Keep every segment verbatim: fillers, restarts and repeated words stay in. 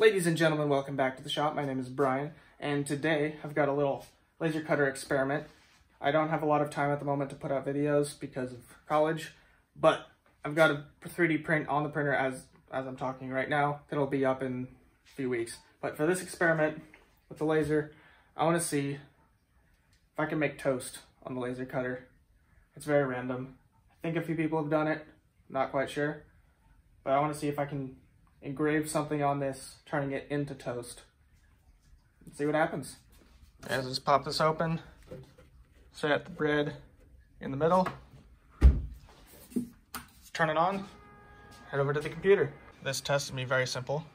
Ladies and gentlemen, welcome back to the shop. My name is Brian, and today I've got a little laser cutter experiment. I don't have a lot of time at the moment to put out videos because of college, but I've got a three D print on the printer as, as I'm talking right now. It'll be up in a few weeks. But for this experiment with the laser, I want to see if I can make toast on the laser cutter. It's very random. I think a few people have done it. I'm not quite sure, but I want to see if I can engrave something on this, turning it into toast. Let's see what happens. Let's just pop this open, set the bread in the middle, turn it on, head over to the computer. This test is me very simple.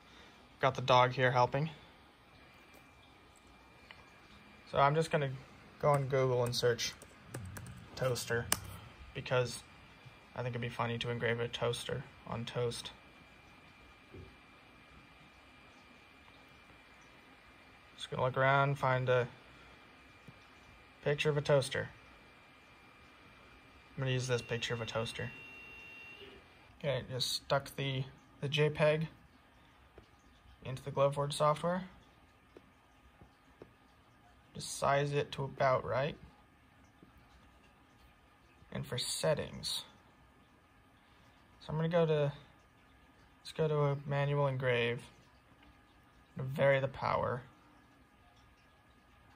Got the dog here helping. So I'm just gonna go on Google and search toaster, because I think it'd be funny to engrave a toaster on toast. Just gonna look around, find a picture of a toaster. I'm gonna use this picture of a toaster. Okay, just stuck the, the JPEG into the Glowforge software. Just size it to about right. And for settings, so I'm gonna go to, let's go to a manual engrave. I'm gonna vary the power.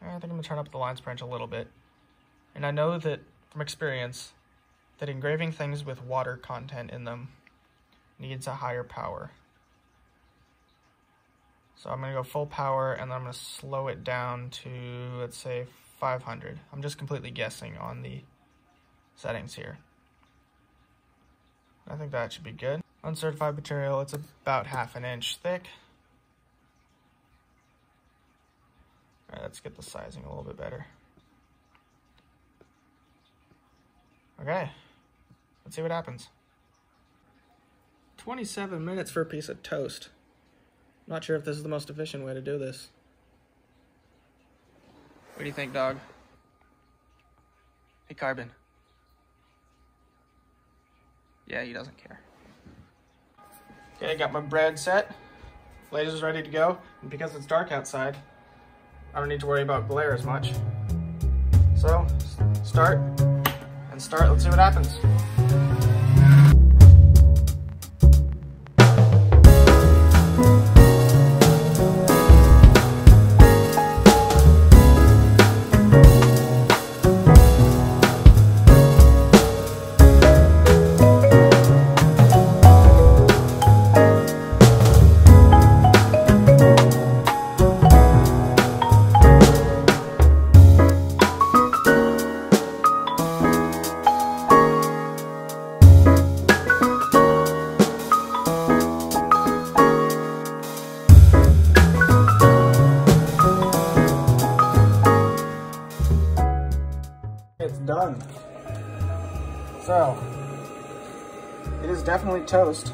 I think I'm gonna turn up the lines per inch a little bit. And I know that from experience that engraving things with water content in them needs a higher power. So I'm gonna go full power, and then I'm gonna slow it down to, let's say, five hundred. I'm just completely guessing on the settings here. I think that should be good. Uncertified material, it's about half an inch thick. All right, let's get the sizing a little bit better. Okay, let's see what happens. twenty-seven minutes for a piece of toast. I'm not sure if this is the most efficient way to do this. What do you think, dog? Hey, Carbon. Yeah, he doesn't care. Okay, I got my bread set. Laser's ready to go. And because it's dark outside, I don't need to worry about glare as much. So, start and start. Let's see what happens. Done. So, it is definitely toast.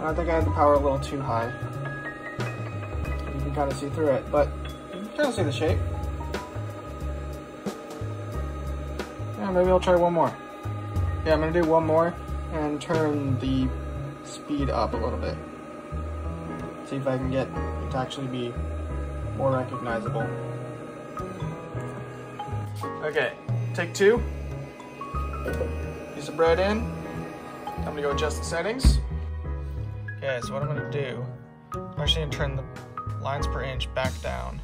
I think I had the power a little too high. You can kind of see through it, but you can kind of see the shape. Yeah, maybe I'll try one more. Yeah, I'm gonna do one more and turn the speed up a little bit. See if I can get it to actually be more recognizable. Okay. Take two, piece of bread in. I'm gonna go adjust the settings. Okay, so what I'm gonna do, I'm actually gonna turn the lines per inch back down.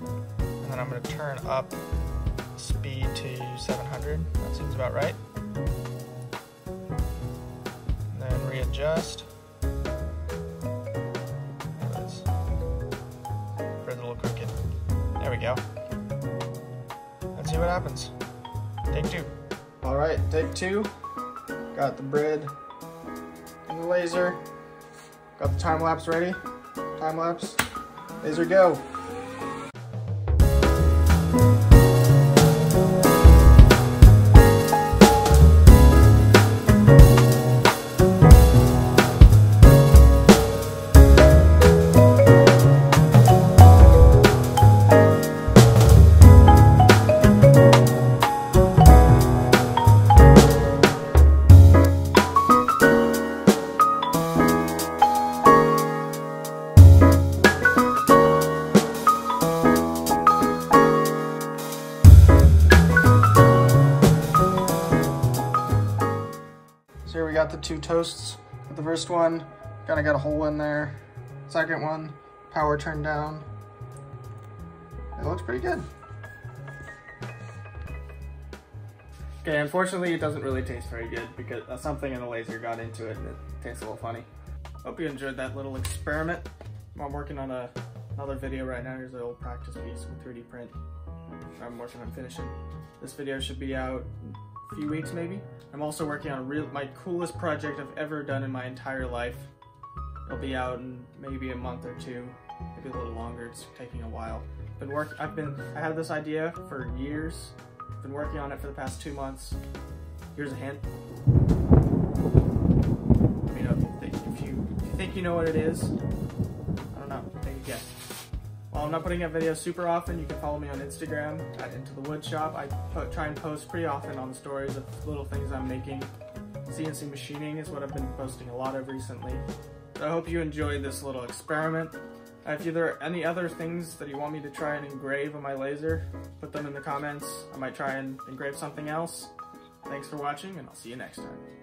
And then I'm gonna turn up speed to seven hundred. That seems about right. And then readjust. There it is. Bread's a little crooked. There we go. See what happens. Take two. All right, take two. Got the bread and the laser. Got the time lapse ready. Time lapse. Laser go. got the two toasts with the first one, kind of got a hole in there. Second one, power turned down. It looks pretty good. Okay, unfortunately it doesn't really taste very good because something in the laser got into it and it tastes a little funny. Hope you enjoyed that little experiment. I'm working on a, another video right now. Here's an old practice piece with three D print. I'm working on finishing. This video should be out a few weeks maybe. I'm also working on real, my coolest project I've ever done in my entire life. It'll be out in maybe a month or two, maybe a little longer. It's taking a while. Been work, I've been, I had this idea for years. Been working on it for the past two months. Here's a hint. Let me know if you think, if you, if you think you know what it is. I don't know. Take a guess. While I'm not putting up videos super often, you can follow me on Instagram at IntoTheWoodShop. I put, try and post pretty often on the stories of little things I'm making. C N C machining is what I've been posting a lot of recently. So I hope you enjoyed this little experiment. If there are any other things that you want me to try and engrave on my laser, put them in the comments. I might try and engrave something else. Thanks for watching, and I'll see you next time.